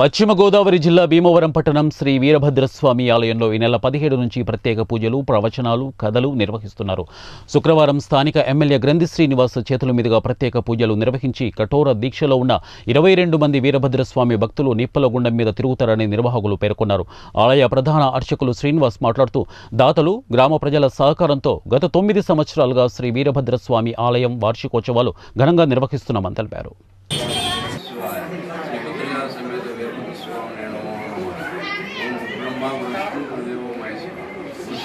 పశ్చిమ గోదావరి జిల్లా భీమవరం పట్టణం శ్రీ వీరభద్రస్వామి ఆలయంలో ఈ నెల 17 నుంచి ప్రత్యేక పూజలు, ప్రవచనాలు, కథలు నిర్వహిస్తున్నారు. శుక్రవారం స్థానిక ఎమ్మెల్యే గ్రంథి శ్రీనివాస్ చేతుల మీదుగా ప్రత్యేక పూజలు నిర్వహించి కఠోర దీక్షలో ఉన్న 22 మంది వీరభద్రస్వామి భక్తులు నిప్పల గుండం మీద తిరుగుతారని నిర్వాహకులు పేర్కొన్నారు. ఆలయ ప్రధాన అర్చకులు శ్రీనివాస్ మాట్లాడుతూ, దాతలు, గ్రామ ప్రజల సహకారంతో గత 9 సంవత్సరాలుగా శ్రీ వీరభద్రస్వామి ఆలయం వార్షికోత్సవాలు ఘనంగా నిర్వహిస్తున్నామని తెలిపారు.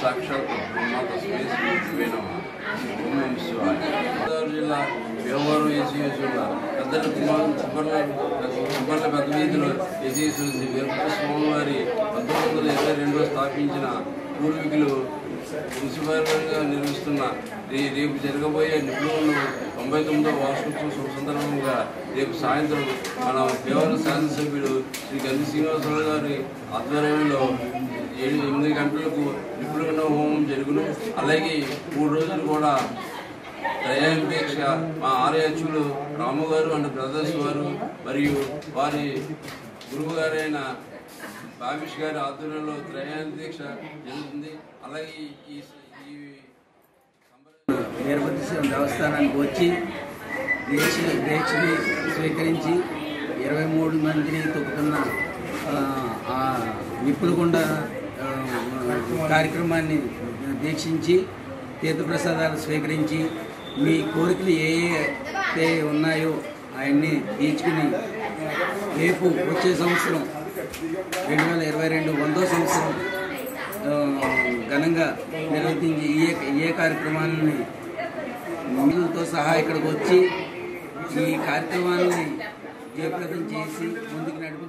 साक्षात ब्रह्मा तस्मै श्रीगुरवे नमः। ओम शिवाय। गोदावरी जिला व्यवहार एसीएसला कदर कुमार कुंबल बदवीधुल एसीएस वीरभद्र स्वामिवारी 1952 స్థాపించిన పూర్వీకులు మున్సిపాలిటీగా నిర్మిస్తున్న రేపు జరగబోయే నిపుణులు 99వ వార్షికోత్సవం సందర్భంగా రేపు సాయంత్రం మన వ్యవహార శాసనసభ్యుడు శ్రీ గంధి శ్రీనివాసరావు గారి ఆధ్వర్యంలో 8 గంటలకు నిపుణుల హోమం జరుగును. అలాగే 3 రోజులు కూడా దయాపేక్ష మా ఆర్యచులు రామగారు అండ్ బ్రదర్స్ వారు మరియు వారి గురువుగారైన భావిష్ గారి ఆధ్వర్యంలో దయాపేక్ష జరుగుతుంది. అలాగే ఈ వీరభద్రస్వామి దేవస్థానానికి వచ్చి దీక్షని స్వీకరించి 23 మందిని తొక్కుతున్న నిప్పులకొండ కార్యక్రమాన్ని దీక్షించి తీర్థప్రసాదాలు స్వీకరించి మీ కోరికలు ఏ ఉన్నాయో అవన్నీ తీర్చుకుని రేపు వచ్చే సంవత్సరం 2022 వందో సంవత్సరం ఘనంగా నిర్వర్తించి ఏ కార్యక్రమాలని మీతో సహా ఇక్కడికి వచ్చి ఈ కార్యక్రమాలని జయప్రదం చేసి ముందుకు నడిపి